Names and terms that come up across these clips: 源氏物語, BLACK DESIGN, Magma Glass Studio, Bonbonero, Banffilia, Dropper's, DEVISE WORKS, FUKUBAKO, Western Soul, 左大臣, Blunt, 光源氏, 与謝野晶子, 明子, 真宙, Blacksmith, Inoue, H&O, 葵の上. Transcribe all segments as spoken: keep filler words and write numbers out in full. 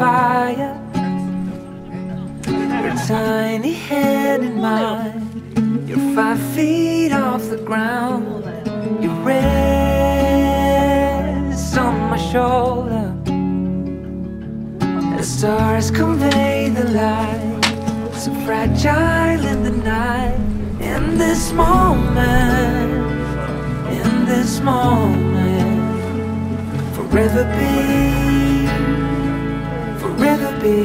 fire. Your tiny head in mine. You're five feet off the ground. Your rest on my shoulder. The stars convey the light. So fragile in the night. In this moment. In this moment. Forever be, forever be.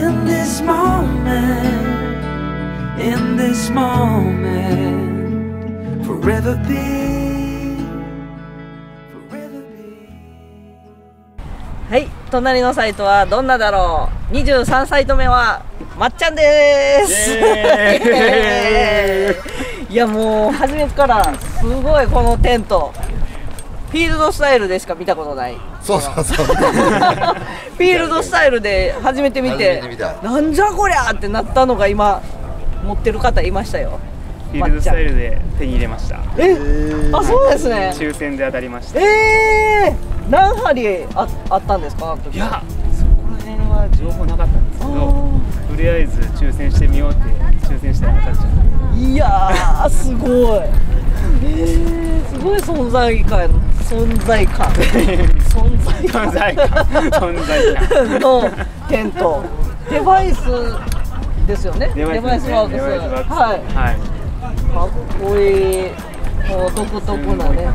In this moment, in this moment. Forever be, forever be. はい、隣のサイトはどんなだろう。にじゅうさんサイト目はまっちゃんです。いやもう初めからすごいこのテント。フィールドスタイルでしか見たことない。そうそうそう。フィールドスタイルで初めて見て、なんじゃこりゃってなったのが今持ってる方いましたよ。フィールドスタイルで手に入れました。え、あ、そうですね。抽選で当たりました。えー、何針 あ, あったんですか？いや、そこら辺は情報なかったんですけど、とりあえず抽選してみようって抽選したら当たっちゃった。いやー、すごい。えー、すごい存在感存在感存在感存在感存在感のテントデバイスですよね。デバイスワークス、はい、かっこいい。こう独特なね、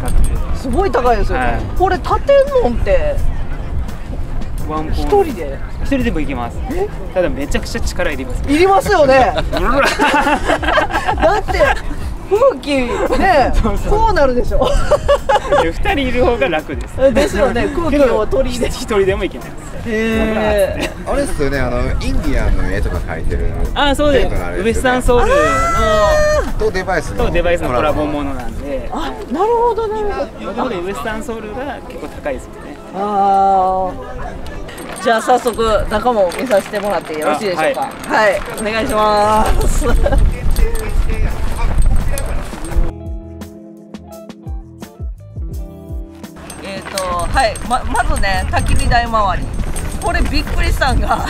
すごい高いですよね、はい、これ建てんのって一人で一人でも行けます。ただめちゃくちゃ力いります。いりますよね。だって空気ね、こうなるでしょ。ふたりいる方が楽です。ですよね、空気を取り入れ一人でもいけないです。へー。あれですよね、あのインディアンの絵とか描いてる。あ、そうです。ウエスタンソウルのとデバイスのコラボものなんで。あ、なるほどなるほど。ウエスタンソウルが結構高いですよね。ああ。じゃあ早速中も見させてもらってよろしいでしょうか。はい、お願いします。はい、ま, まずね、焚き火台周り、これびっくりしたんが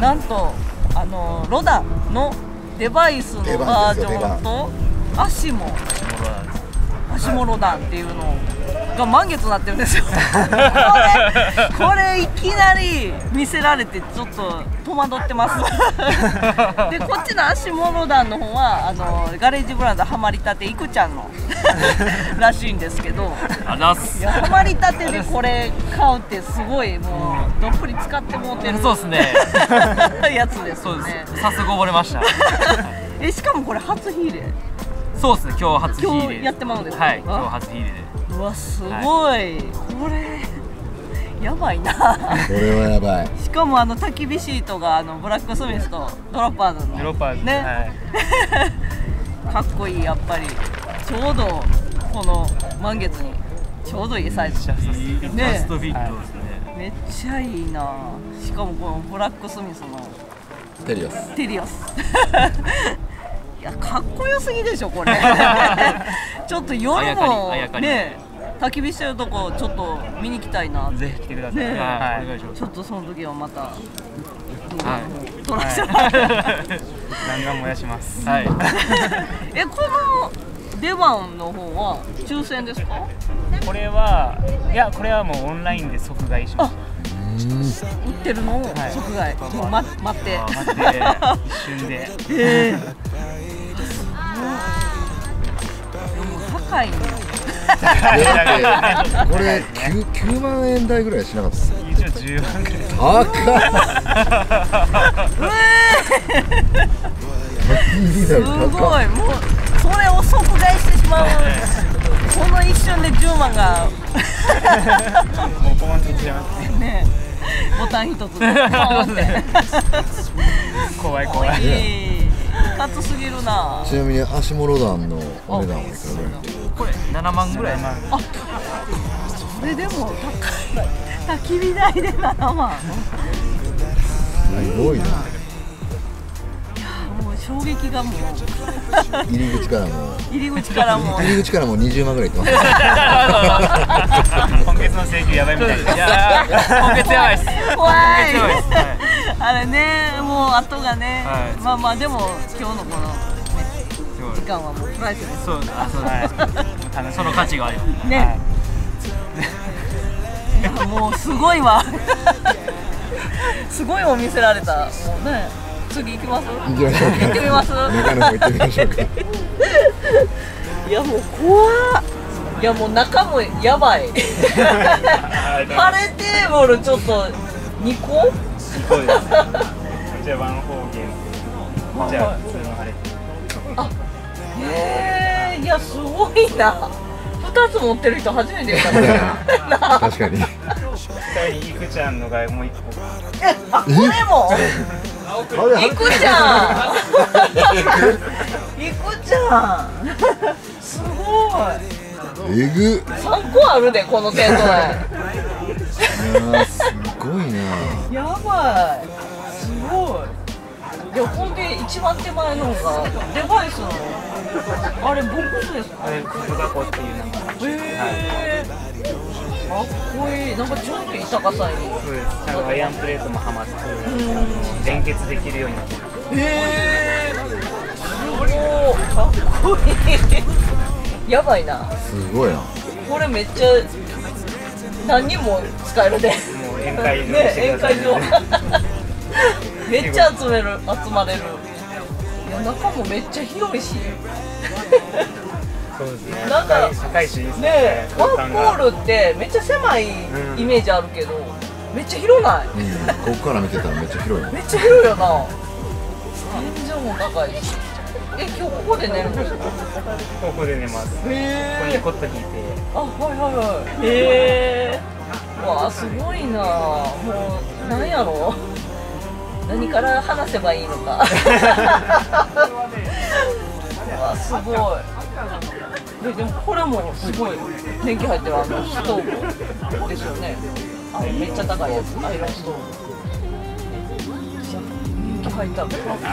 なんとあのロダのデバイスのバージョンとアシモアシモロダンっていうのが満月になってるんですよ。これ、これいきなり見せられてちょっと戸惑ってます。で、こっちのアシモロダンの方はあのガレージブランドハマりたていくちゃんのらしいんですけど、ハマりたてでこれ買うってすごいもうどっぷり使ってもうてるそうですねやつですね。早速溺れました。え、しかもこれ初火入れ。そうですね、今日初火入れ。今日やってもらうんですか。はい、今日初火入れで。うわ、すごい、はい、これやばいな。これはやばい。しかもあの焚き火シートがあのブラックスミスとドロッパーズのドロッパーズね、はい、かっこいい。やっぱりちょうどこの満月にちょうどいいサイズね。ラストフィットですね、はい、めっちゃいいな。しかもこのブラックスミスのテリオステリオスいや、かっこよすぎでしょこれ。ちょっと夜もね、焚き火してるとこちょっと見に来たいな。ぜひ来てください。はい、ちょっとその時はまた撮らせてもらって。ガンガン燃やします。はい。え、この出番の方は抽選ですか？これは、いや、これはもうオンラインで即買いしました。売ってるのを即買い。もう待って。待って。一瞬で。ええ。高いね。これきゅうまんえん台ぐらいしなかったですか？一応じゅうまんぐらい。すごい、もうそれを即買いしてしまう。この一瞬でじゅうまんがもうボーンっていっちゃいますね。ボタン一つで怖い怖い。熱すぎるな。ちなみにアシモロダンのお値段はいくらぐらい？これななまんぐらい。あ、それでも高い。焚き火台でななまん。すごいな。いや、もう衝撃がもう。入り口からも。入り口からも。入り口からもにじゅうまんぐらいいってます。今月の請求やばいみたいな。いや今月やばいっす。怖い。あれね、もう後がね、まあまあでも今日のこの時間はもうプライスです。そうだ、そうだ、その価値があるね。もうすごいわ。すごいもん見せられた。もうね、次行きます。行きましょう。行ってみます。中の方行ってみましょうか。いやもう怖っ。いやもう中もやばい。パレテーブルちょっとにこ？にこです。じゃあワン方言。じゃあ普通の晴れ。あ、へえ、いやすごいな。ふたつ持ってる人初めて見た。確かに。下にいくちゃんのがもういっこ。え、あ、これも。いくちゃん。いくちゃん。すごい。えぐ。三個あるで、このテント内。すごいな。やばい。すごい。いや、ほんで一番手前の方がデバイスのあれボックスですか？あれクガコっていうなんか、へー、かっこいい。なんかちょっと豊かさい。そうです。なんかアイアンプレートもはまって連結できるようになってる。へー、すごー、かっこいい。やばいな。すごいな。これめっちゃ何人も使えるで。もう宴会場ね、宴会場。めっちゃ集める、集まれる。いや、中もめっちゃ広いし。そうですね。なんか高いしね。ね、ワンホールってめっちゃ狭いイメージあるけど、うん、めっちゃ広ない。うん、ここから見てたらめっちゃ広い。めっちゃ広いよな。天井も高いし。え、今日ここで寝るんですか？ここで寝ます。へー。ここにコット引いて。あ、はいはいはい。へー。わあ、すごいな。もうなんやろ。何から話せばいいのか。わ、すごい。で、でもこれもすごい年季入ってるあのストーブですよね。あ、めっちゃ高いやつ、アイロンストーブ。年季入った。かっこいい。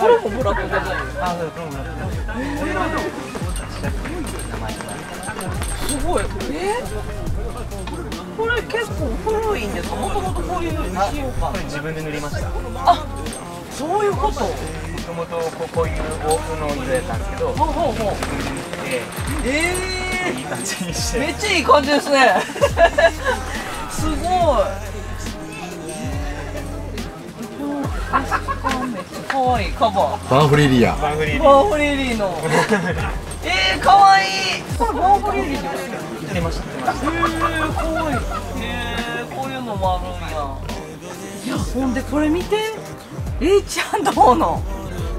これもブラックデザイン。あ、これもブラック。すごい。え？これ結構古いんですか？もともとこういう使用感。自分で塗りました。あ、そういうこと。もともとこういうオープンの色やったんですけど、ほうほうほう、自分で塗って、えー、いい感じにして。めっちゃいい感じですね。すごい。めっちゃかわいいカバー。バンフリリア、バンフリリーの。えー、かわいい。バンフリリーってこと？出ました。へえ、怖い。へえ、こういうのもあるんや。いや、ほんでこれ見て、エイチアンドオー の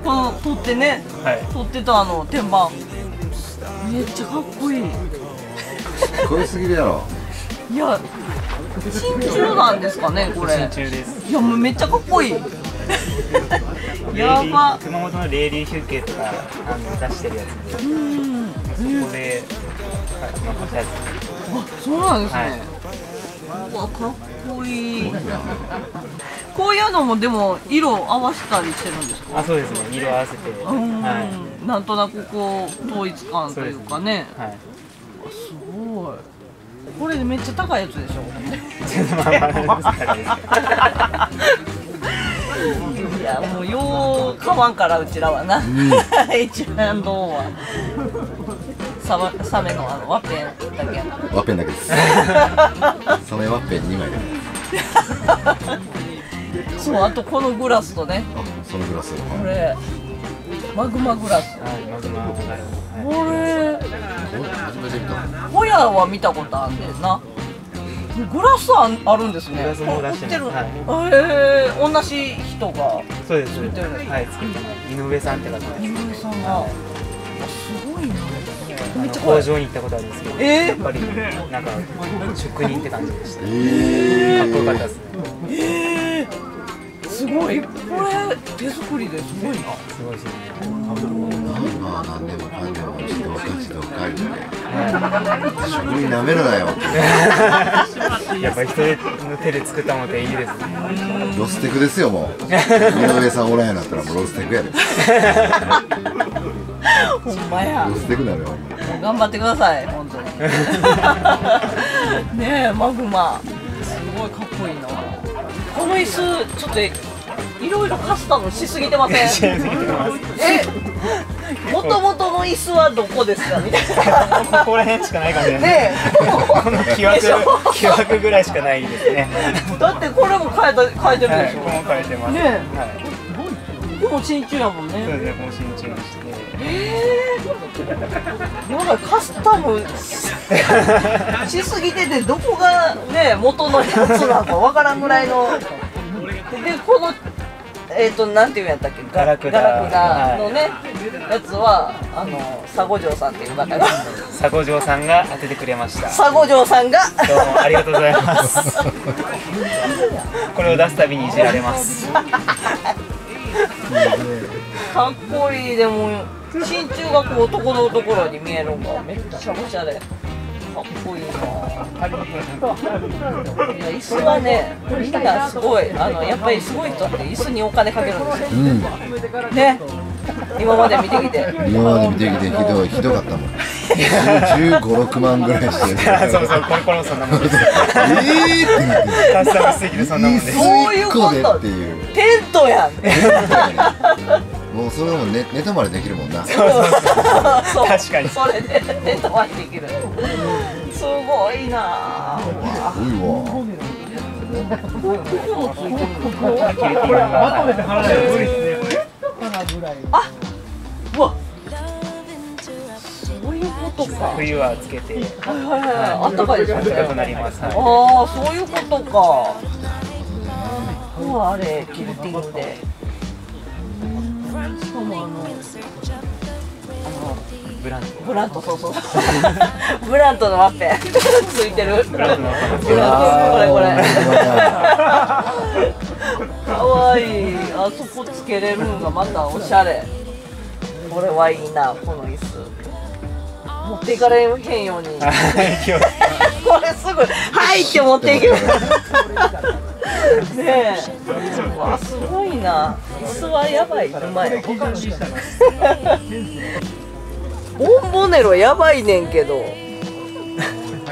この撮ってね、はい、撮ってたあの天板。めっちゃかっこいい。すごいすぎるやろ。いや、真鍮なんですかねこれ。真鍮です。いや、もうめっちゃかっこいい。やば。熊本のレーリー休憩とかあの出してるやつで。うん。そこで。あ、そうなんですね。うわ、かっこいい。こういうのもでも色合わせたりしてるんですか？あ、そうですね。色合わせて、はい、なんとなくこう統一感というかね。はい、すごい。これめっちゃ高いやつでしょ？いや、もうよう買わんから、うちらはな。エイチアンドオー は。サメのあのワッペンだけ。ワッペンだけです。サメワッペンにまいです。そう、あとこのグラスとね。あ、そのグラス、これマグマグラス。はい、マグマグラス。これ初めて見た。ホヤは見たことあるんだよな。グラスあ、あるんですね。グラスも出してる。ええ、同じ人が作ってるんですか？はい、作ってます。井上さんって方です。井上さんがすごいな。工場に行ったことあるんですけど、やっぱりなんか職人って感じでした。かっこよかったですね。えー、すごい。これ手作りですごいな。すごいですね。まあ何でもかんでも自動化自動化みたいな。職人なめるなよ。やっぱ一人の手で作ったものっていいですね。ロステクですよもう。井上さんおらんやなったらもうロステクやで。ほんまや。頑張ってください、本当に。ねえ、マグマ。すごいかっこいいな。この椅子、ちょっといろいろカスタムしすぎてません。え、もともとの椅子はどこですかみたいな。ここら辺しかないかもしれない。ねえ、この木枠、木枠ぐらいしかないですね。だって、これも変えた、変えてるでしょ。これも変えてます。ねえ。でも真鍮やもんね。そうですね、この真鍮して。ええ。なんかカスタムしすぎてて、どこがね、元のやつなのかわからんぐらいの。で、この、えっと、なんていうんやったっけ、ガラクダのね、やつは、あの、佐五条さんっていう方が。佐五条さんが当ててくれました。佐五条さんが。どうもありがとうございます。これを出すたびにいじられます。かっこいい。でも真鍮がこう男のところに見えるのがめっちゃおしゃれ、かっこいいな。いや、椅子はね、みんなすごい、あのやっぱりすごい人って椅子にお金かけるんですよ、うん、ね。今まで見てきて今まで見てきてひどいひどかったもん。じゅうご、ろくまんぐらいしてる。そうそう、これこれそんなもんです。ええってカスタムしすぎてそんなもんです。そういうことっていうテントやん。もうそれも寝泊まりできるもんな。そうそうそう、確かにそれで寝泊まりできる。すごいな。すごいわ。あ、うわ、冬はつけて、はいはいはい、暖かいですね。暖かくなります。ああ、そういうことか。うわ、あれキルティングで。しかもあのブラント。ブラント、そうそう。ブラントのワッペンついてる。ブラントのワッペン。これこれ。可愛い。あそこつけれるのがまたおしゃれ。これはいいな、この椅子。持っていかれへんように。これすぐはいって持っていける。ねえ、わ、すごいな。椅子はやばい。うまい。ボンボネロやばいねんけど。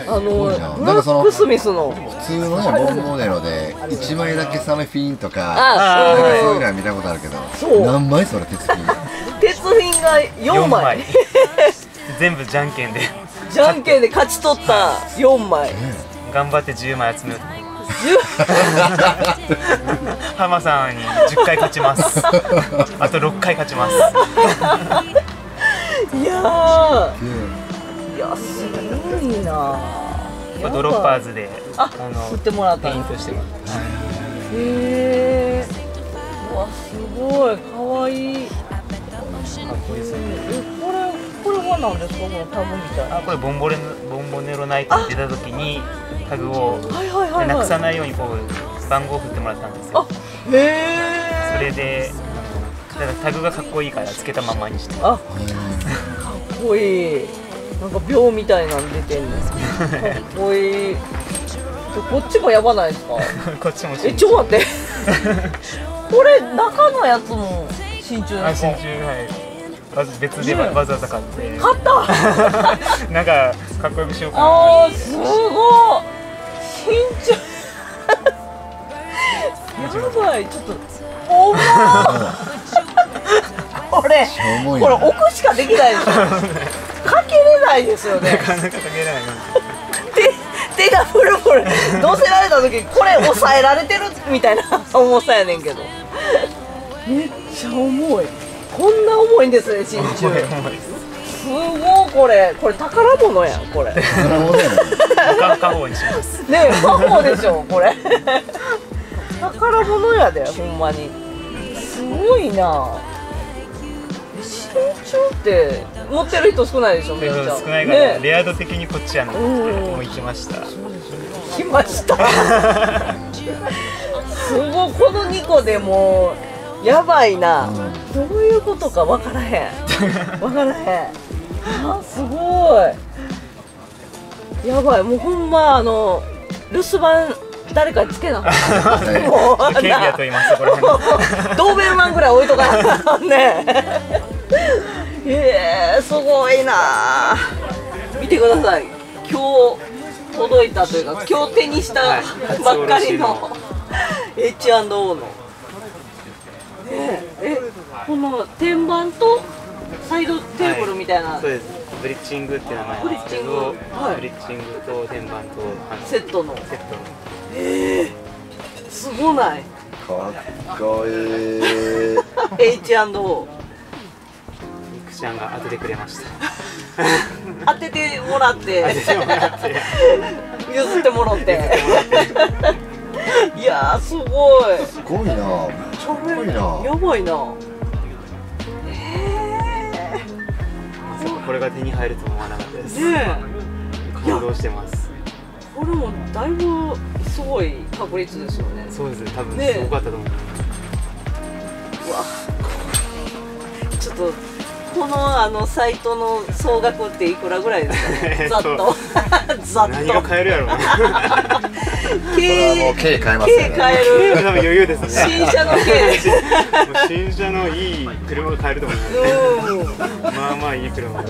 あのブラックスミスの普通のね、ボンボネロでいちまいだけサメフィンとか、そういうのは見たことあるけど、何枚それ鉄フィン？鉄フィンがよんまい。全部じゃんけんでじゃんけんで勝ち取ったよんまい。頑張ってじゅうまい集めようと思います。ハマさんにじゅっかい勝ちます。あとろっかい勝ちます。いやー、いや、すごいな。ドロッパーズで振ってもらった、ペイントしてもらった。へー、うわ、すごいかわいい。かっこいいですよね。これこれはなんですか、このタグみたいな。あ、これボンボレボンボネロナイトって出た時にタグをなくさないようにこう番号を振ってもらったんですよ。あ、へえ。それでだからタグがかっこいいからつけたままにして。あ、かっこいい。なんか秒みたいなの出てんですけど。かっこいい。こっちもやばないですか？こっちも。え、ちょっと待って。これ中のやつも真鍮ですか？あ、真鍮、はい。別でわざわざ買って買った。なんかかっこよくしようかな。ああ、すごい。真鍮やばい。ちょっと重い。これこれ置くしかできないですよ。かけれないですよね。なかなかかけれない。手がブルブル乗せられた時、これ押さえられてるみたいな重さやねんけど、めっちゃ重い。こんな重いんですね、真鍮。すごい、これ、これ宝物やん、これ。宝物やん。家宝にします。ねえ、家宝でしょ、これ。宝物やで、ほんまに。すごいな。真鍮って、持ってる人少ないでしょ、めっちゃ。少ないから、レア度的にこっちやな。もう行きました。来ました。すごい、このにこでも。やばいな、どういうことかわからへん、わからへん。あ、すごい、やばい。もうほんま、あの留守番誰かにつけなかった。もう警備雇います。これドーベルマンぐらい置いとかなね。えー、すごいなー。見てください、今日届いたというか今日手にしたばっかりの エイチアンドオー の、ええ、この天板とサイドテーブルみたいな、はい、そうです、ブリッジングって名前なんですけど、ブリッジングと天板とセットの、えー、すごない、かっこいい。 エイチアンドオー 肉ちゃんが当ててくれました当ててもらって譲ってもらって、いやーすごい、すごいな、めっちゃかっこいいな、やばいな。これが手に入ると思わなかったです。感動してます。これもだいぶすごい確率ですよね。そうですね、多分すごかったと思います。うわ、ちょっとこのあのサイトの総額っていくらぐらいですか。ざっとざっと。何が買えるやろうね。K K 買えますね。K 買える。多分余裕ですね。新車の K。新車のいい車が買えると思います。まあまあいい車だ。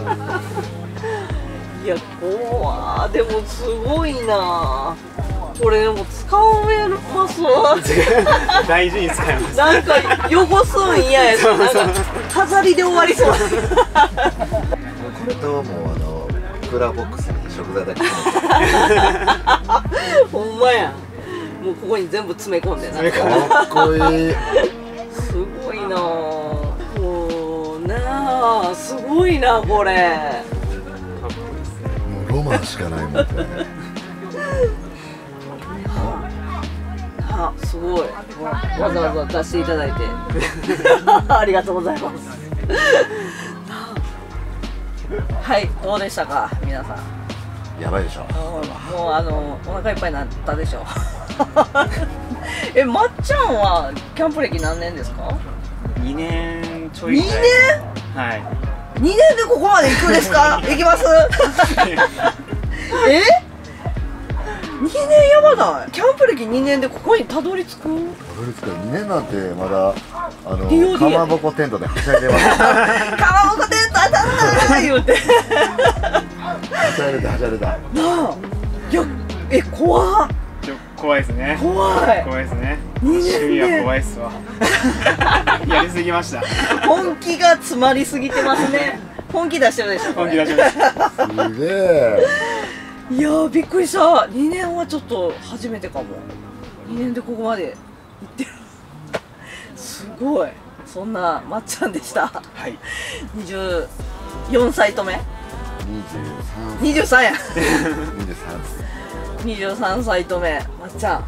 いや、こわー、でもすごいな。これでも使えますわ。大事に使えます。なんか汚すん嫌や。なんか飾りで終わりそう。これともうあのクーラーボックスに食材だけ。ほんまや。もうここに全部詰め込んで。かっこいい。すごいな。ああ、すごいな、これ。もうロマンしかないもんね。あ、すごい。わざわざ出していただいて。ありがとうございます。はい、どうでしたか、皆さん。やばいでしょ。もう、あの、お腹いっぱいになったでしょ。え、まっちゃんはキャンプ歴何年ですか。二年。にねん、はい、にねんでここまで行くんですか。行きますえにねんやばない、キャンプ歴にねんでここにたどり着く、たどり着くにねんなんてまだあのかまぼこテントではしゃいでますかまぼこテント当たんない言うてはしゃいでたはしゃいでたなあ。いや、え、怖っ、怖いですね。怖い。怖いですね。趣味は怖いっすわ。やりすぎました。本気が詰まりすぎてますね。本気出してるでしょ。本気出してます。すげえ。いや、びっくりした。にねんはちょっと初めてかも。にねんでここまで行ってる。すごい。そんなまっちゃんでした。はい。にじゅうよんさいとめ。にじゅうさん。にじゅうさんや。にじゅうさん。にじゅうさんさいとめ、まっちゃん、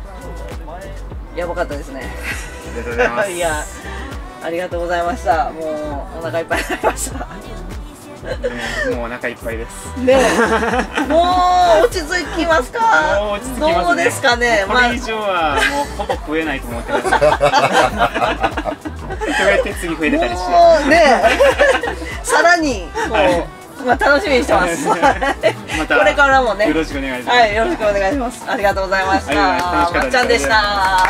やばかったですね。ありがとうございます。いや、ありがとうございました。もうお腹いっぱいになりました。もうお腹いっぱいです。ね、もう落ち着きますか。もう落ち着きますね。どうですかね。これ以上はもうほぼ増えないと思ってます。そうやって次増えてたりして。もうね、さらにこう。まあ楽しみにしてます。これからもね。よろしくお願いします。はい、よろしくお願いします。ありがとうございました。まっちゃんでした。